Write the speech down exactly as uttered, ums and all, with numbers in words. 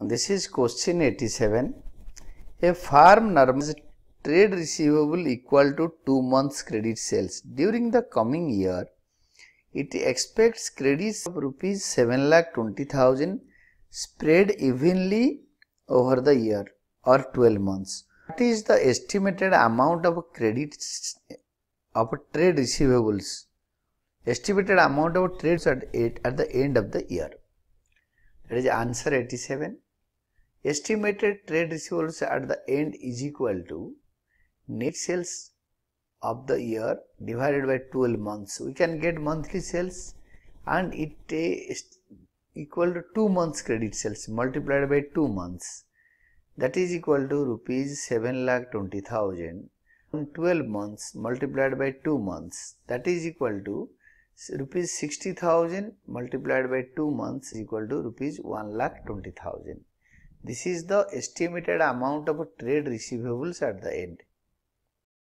This is question eighty-seven. A farm normalized trade receivable equal to two months credit sales. During the coming year, it expects credits of rupees seven lakh twenty thousand spread evenly over the year or twelve months. What is the estimated amount of credits of trade receivables? Estimated amount of trades at eight at the end of the year. That is answer eighty-seven. Estimated trade receivables at the end is equal to net sales of the year divided by twelve months. We can get monthly sales and it is equal to two months credit sales multiplied by two months. That is equal to rupees seven lakh twenty thousand. twelve months multiplied by two months, that is equal to rupees sixty thousand multiplied by two months is equal to rupees one lakh twenty thousand. This is the estimated amount of trade receivables at the end.